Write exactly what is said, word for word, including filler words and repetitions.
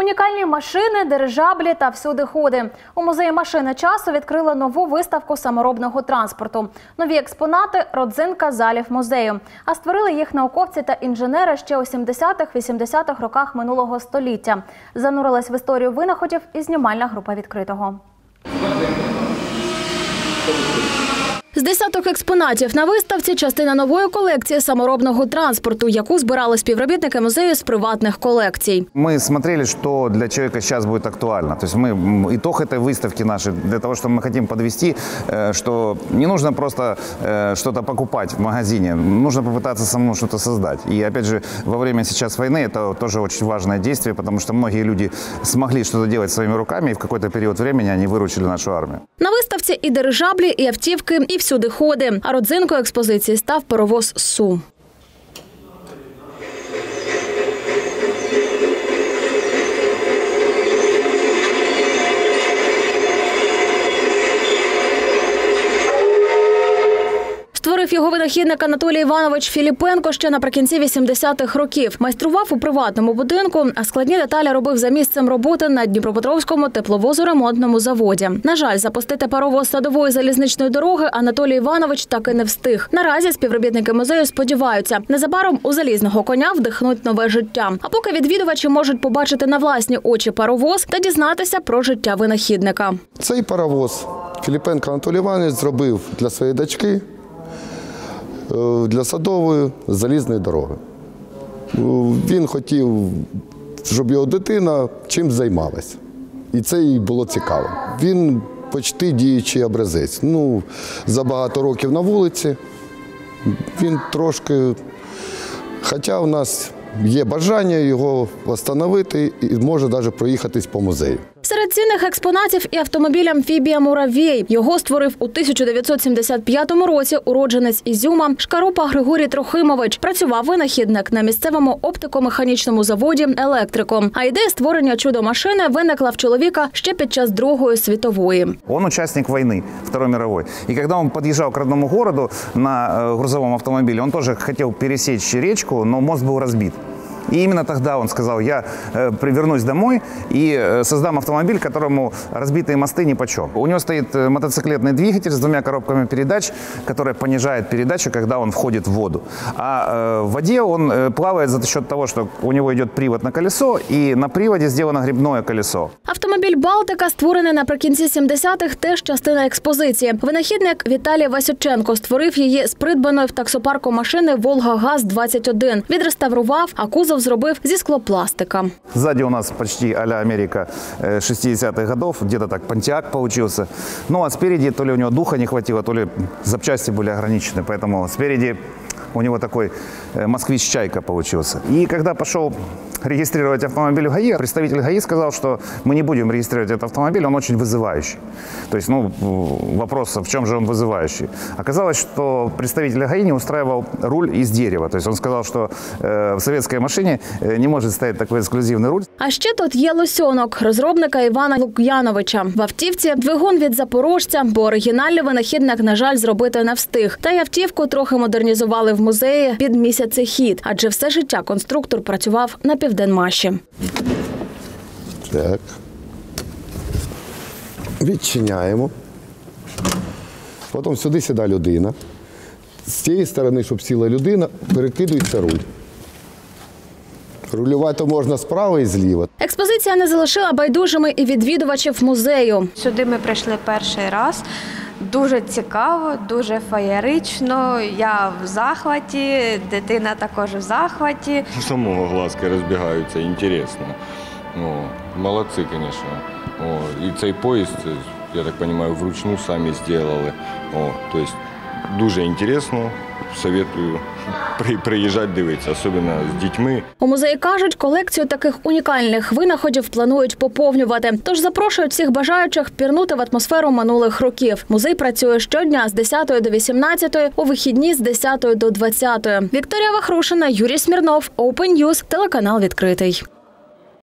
Унікальні машини, дирижаблі та всюдиходи. У музеї «Машини часу» відкрили нову виставку саморобного транспорту. Нові експонати – родзинка залів музею. А створили їх науковці та інженери ще у сімдесятих-вісімдесятих роках минулого століття. Занурилась в історію винаходів і знімальна група «Відкритого». З десяток експонатів на виставці – частина нової колекції саморобного транспорту, яку збирали співробітники музею з приватних колекцій. Ми дивилися, що для людини зараз буде актуально. Тобто ми, ітог цієї виставки нашої, для того, що ми хочемо підвести, що не потрібно просто щось купувати в магазині, потрібно спробувати самому щось створити. І, опять же, во время зараз війни це теж дуже важливе дійство, тому що багато людей змогли щось робити своїми руками, і в якийсь період часу вони виручили нашу армію. На виставці і дирижаблі, і автівки, і всі всюдиходи. А родзинкою експозиції став паровоз «Су». Створив його винахідник Анатолій Іванович Філіпенко ще наприкінці вісімдесятих років. Майстрував у приватному будинку, а складні деталі робив за місцем роботи на Дніпропетровському тепловозоремонтному заводі. На жаль, запустити паровоз садової залізничної дороги Анатолій Іванович так і не встиг. Наразі співробітники музею сподіваються, незабаром у залізного коня вдихнуть нове життя. А поки відвідувачі можуть побачити на власні очі паровоз та дізнатися про життя винахідника. Цей паровоз Філіпенко Анатолій Іванович зробив для своєї дочки, для садової залізної дороги. Він хотів, щоб його дитина чим займалась. І це їй було цікаво. Він почти діючий образець. Ну, за багато років на вулиці він трошки, хоча в нас є бажання його встановити і може навіть проїхатись по музею. Серед цінних експонатів і автомобіль «Амфібія Муравей». Його створив у тисяча дев'ятсот сімдесят п'ятому році уродженець Ізюма Шкарупа Григорій Трохимович. Працював винахідник на місцевому оптико-механічному заводі «Електриком». А ідея створення чудо-машини виникла в чоловіка ще під час Другої світової. Він учасник війни, Другої світової. І коли він під'їжджав до одного міста на грузовому автомобілі, він теж хотів пересічь річку, але мост був розбитий. И именно тогда он сказал: я вернусь домой и создам автомобиль, которому разбитые мосты нипочем. У него стоит мотоциклетный двигатель с двумя коробками передач, который понижает передачу, когда он входит в воду. А в воде он плавает за счет того, что у него идет привод на колесо, и на приводе сделано грибное колесо. Автомобіль «Балтика», створений наприкінці сімдесятих, теж частина експозиції. Винахідник Віталій Васюченко створив її з придбаної в таксопарку машини «Волга ГАЗ двадцять один». Відреставрував, а кузов зробив зі склопластика. Ззаді у нас почти а-ля Америка шістдесятих років, десь так пантіак вийшов. Ну а спереді то ли у нього духа не вистачило, то ли запчасті були ограничені, тому спереді у него такой москвич-чайка получился. И когда пошел регистрировать автомобиль в ГАИ, представитель ГАИ сказал, что мы не будем регистрировать этот автомобиль, он очень вызывающий. То есть, ну, вопрос, в чем же он вызывающий? Оказалось, что представитель ГАИ не устраивал руль из дерева. То есть он сказал, что э, в советской машине не может стоять такой эксклюзивный руль. А ще тут є лосьонок розробника Івана Лук'яновича. В автівці двигун від «Запорожця», бо оригінальний винахідник, на жаль, зробити не встиг. Та й автівку трохи модернізували в музеї під місяцехід, адже все життя конструктор працював на Південмаші. Так. Відчиняємо. Потім сюди сідає людина. З цієї сторони, щоб сіла людина, перекидується руль. Рулювати можна справа і зліва. Експозиція не залишила байдужими і відвідувачів музею. Сюди ми прийшли перший раз. Дуже цікаво, дуже феєрично. Я в захваті, дитина також в захваті. Самого глазки розбігаються, інтересно. Молодці, звісно. І цей поїзд, я так розумію, вручну самі зробили. Тобто дуже цікаво. Советую приїжджати дивитися, особливо з дітьми. У музеї кажуть, колекцію таких унікальних винаходів планують поповнювати. Тож запрошують всіх бажаючих пірнути в атмосферу минулих років. Музей працює щодня з десятої до вісімнадцятої, у вихідні з десятої до двадцятої. Вікторія Вахрушина, Юрій Смірнов, Open News, телеканал «Відкритий».